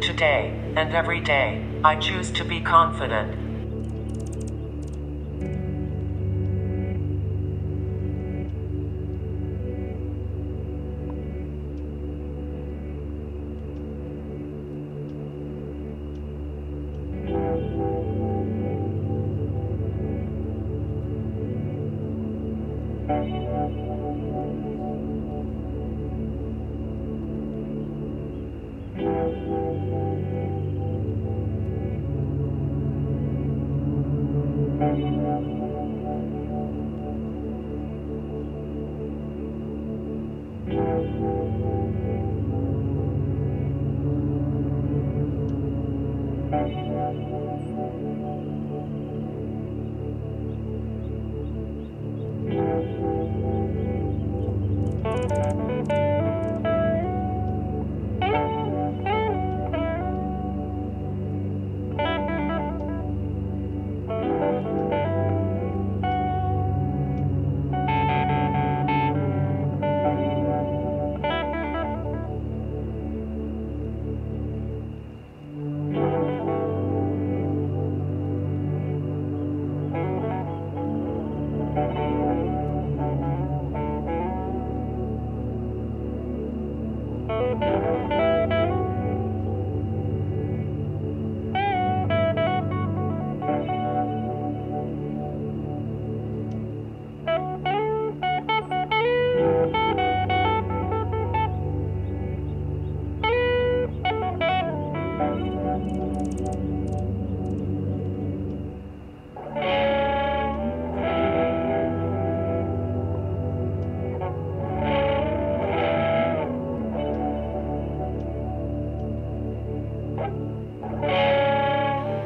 Today, and every day, I choose to be confident.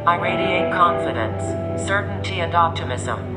I radiate confidence, certainty, and optimism.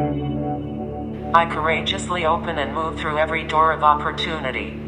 I courageously open and move through every door of opportunity.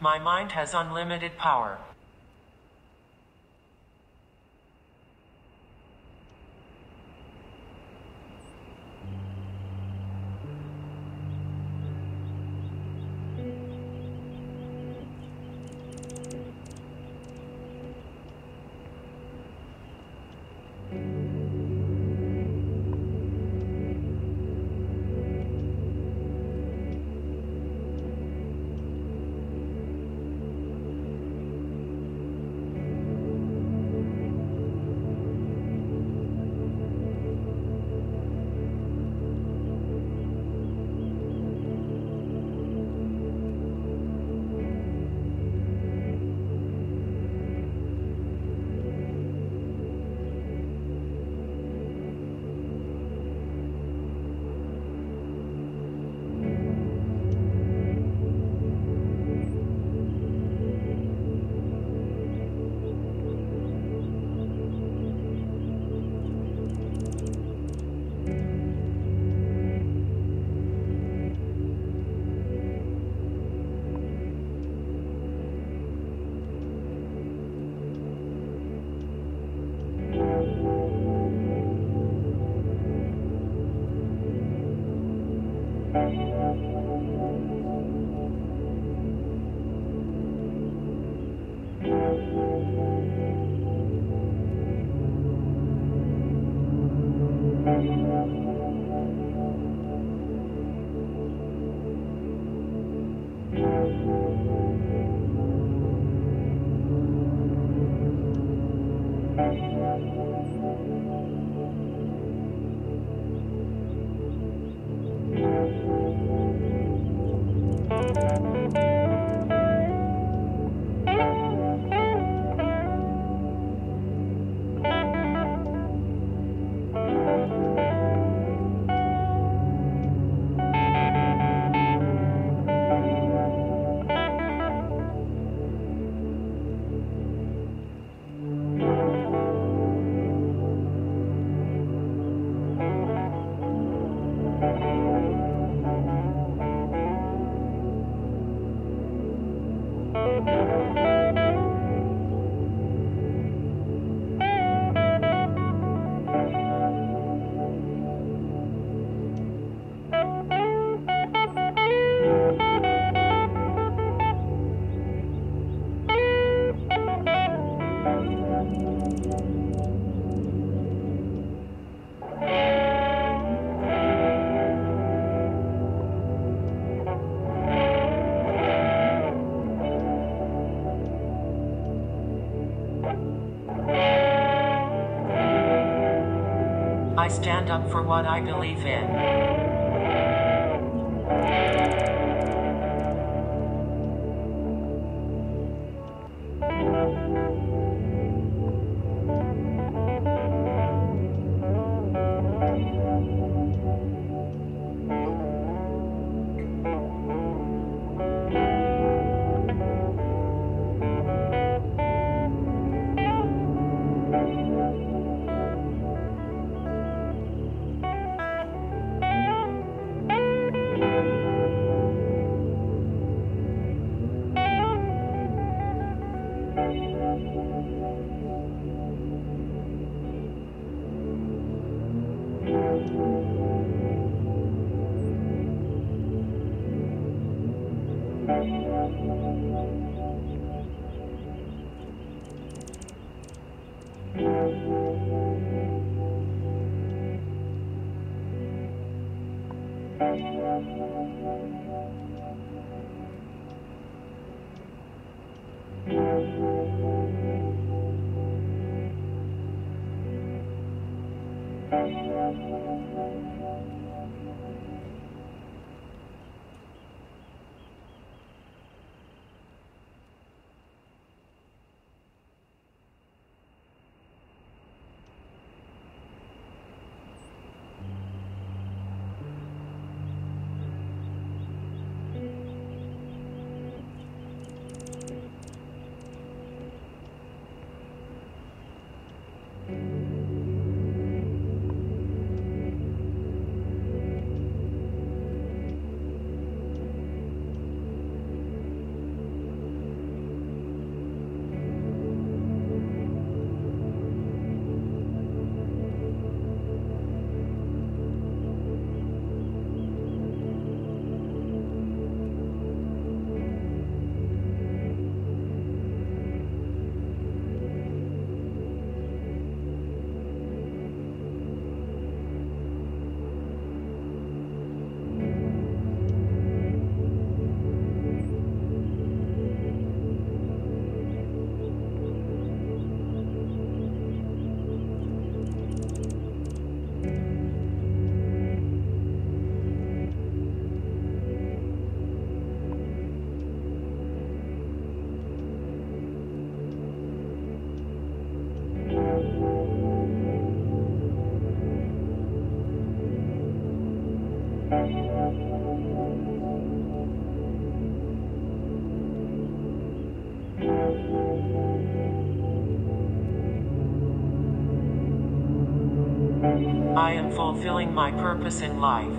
My mind has unlimited power. I stand up for what I believe in. I am fulfilling my purpose in life.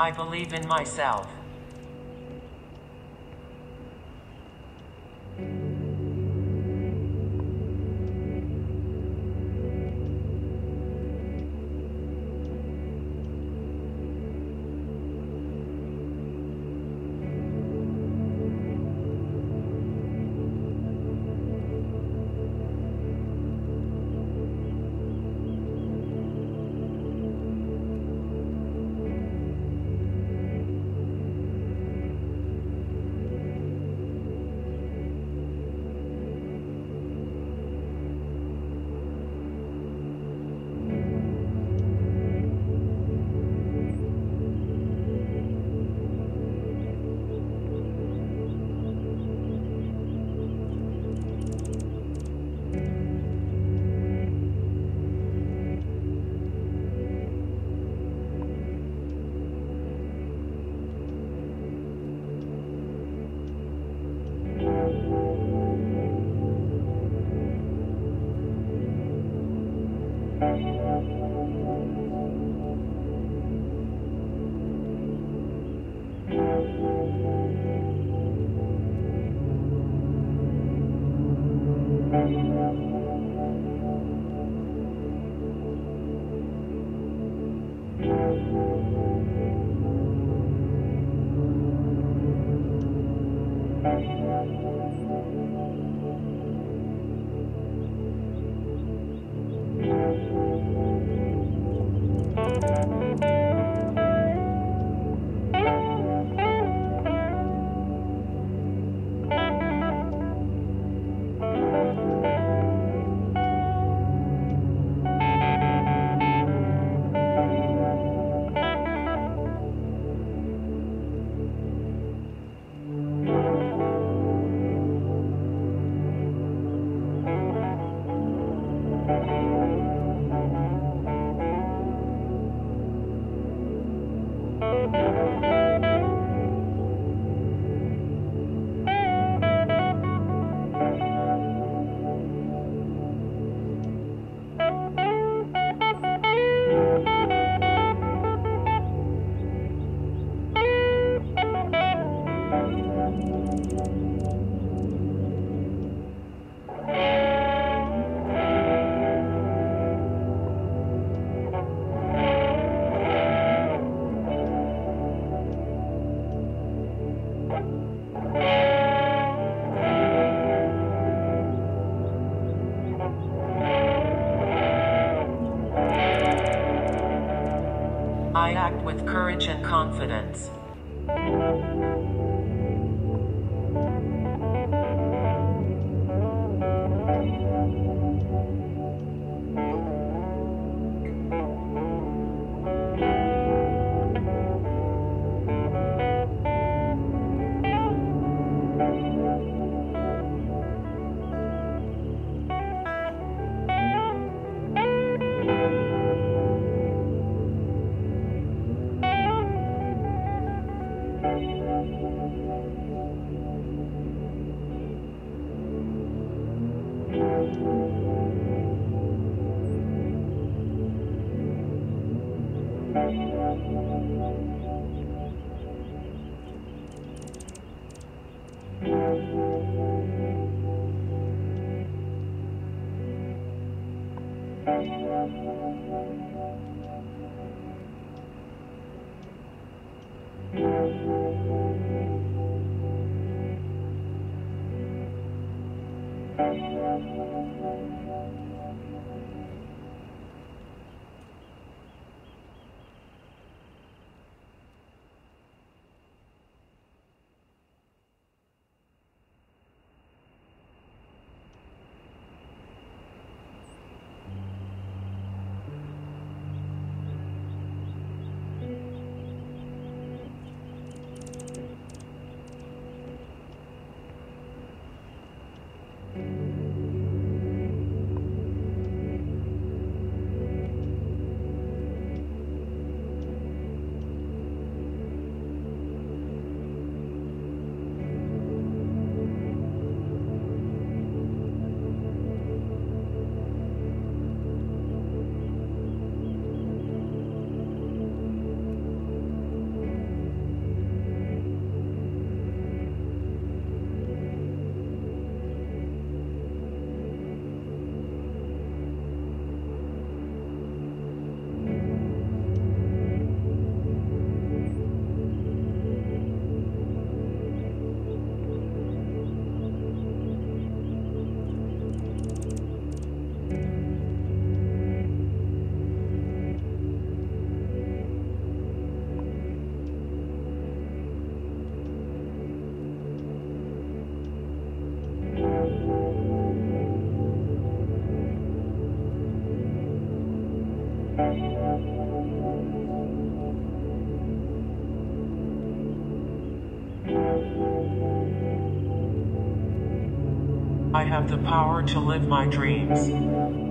I believe in myself. I act with courage and confidence. I have the power to live my dreams.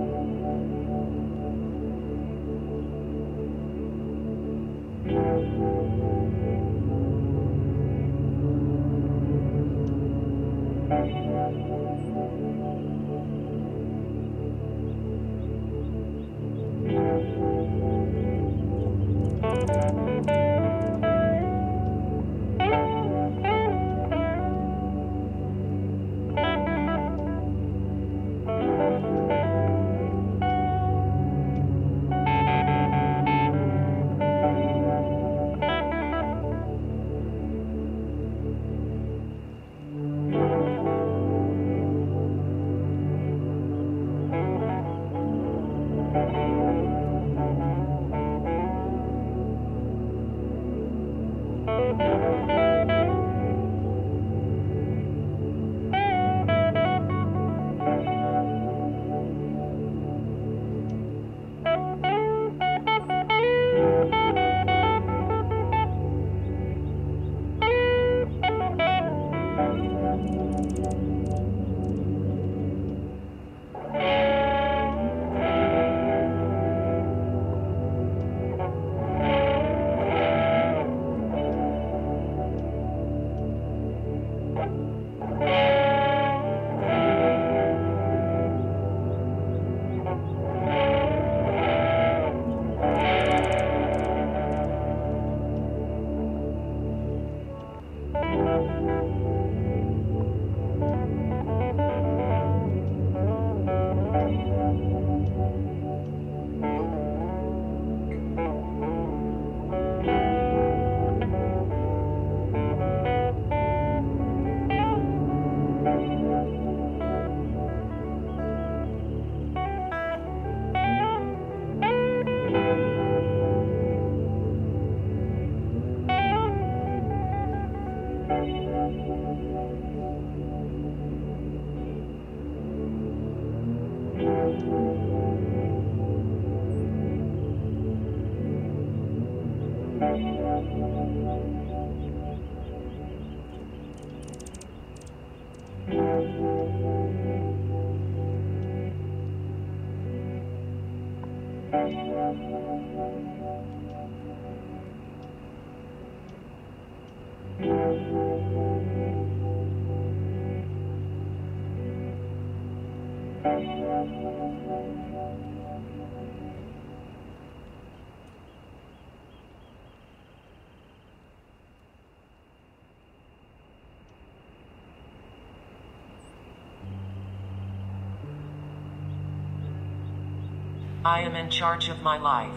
I am in charge of my life.